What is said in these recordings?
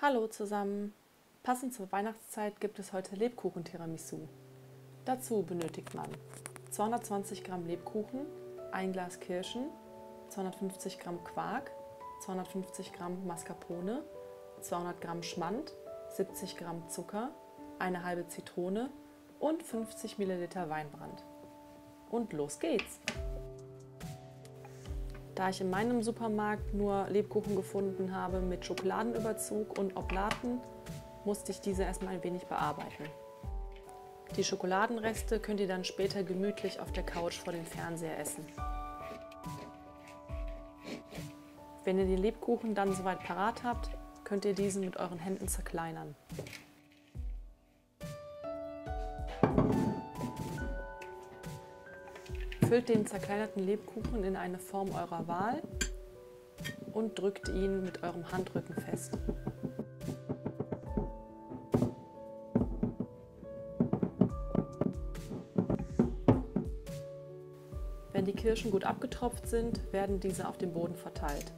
Hallo zusammen! Passend zur Weihnachtszeit gibt es heute Lebkuchen-Tiramisu. Dazu benötigt man 220 Gramm Lebkuchen, 1 Glas Kirschen, 250 Gramm Quark, 250 Gramm Mascarpone, 200 Gramm Schmand, 70 Gramm Zucker, eine halbe Zitrone und 50 Milliliter Weinbrand. Und los geht's! Da ich in meinem Supermarkt nur Lebkuchen gefunden habe mit Schokoladenüberzug und Oblaten, musste ich diese erstmal ein wenig bearbeiten. Die Schokoladenreste könnt ihr dann später gemütlich auf der Couch vor dem Fernseher essen. Wenn ihr den Lebkuchen dann soweit parat habt, könnt ihr diesen mit euren Händen zerkleinern. Füllt den zerkleinerten Lebkuchen in eine Form eurer Wahl und drückt ihn mit eurem Handrücken fest. Wenn die Kirschen gut abgetropft sind, werden diese auf dem Boden verteilt.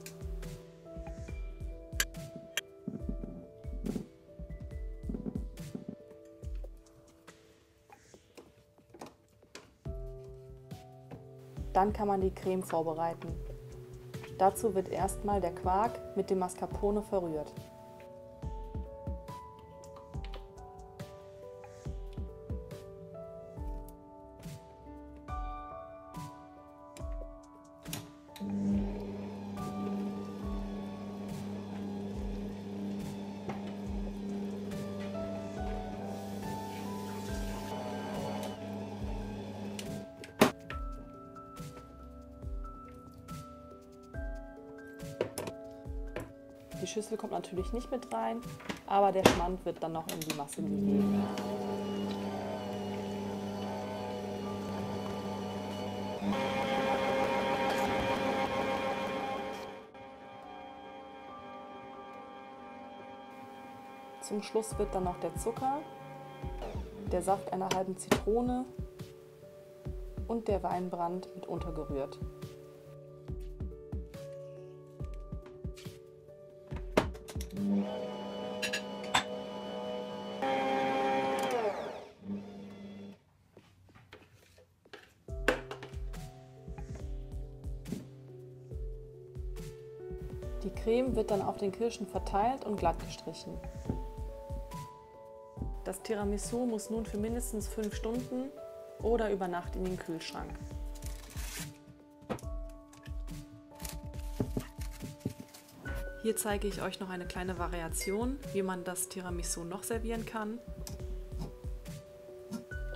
Dann kann man die Creme vorbereiten. Dazu wird erstmal der Quark mit dem Mascarpone verrührt. Die Schüssel kommt natürlich nicht mit rein, aber der Schmand wird dann noch in die Masse gegeben. Zum Schluss wird dann noch der Zucker, der Saft einer halben Zitrone und der Weinbrand mit untergerührt. Die Creme wird dann auf den Kirschen verteilt und glatt gestrichen. Das Tiramisu muss nun für mindestens 5 Stunden oder über Nacht in den Kühlschrank. Hier zeige ich euch noch eine kleine Variation, wie man das Tiramisu noch servieren kann.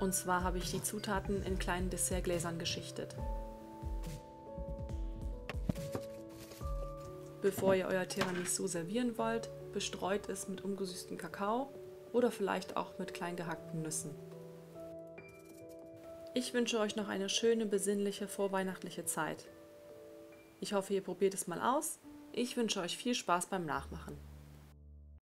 Und zwar habe ich die Zutaten in kleinen Dessertgläsern geschichtet. Bevor ihr euer Tiramisu servieren wollt, bestreut es mit ungesüßtem Kakao oder vielleicht auch mit klein gehackten Nüssen. Ich wünsche euch noch eine schöne, besinnliche, vorweihnachtliche Zeit. Ich hoffe, ihr probiert es mal aus. Ich wünsche euch viel Spaß beim Nachmachen.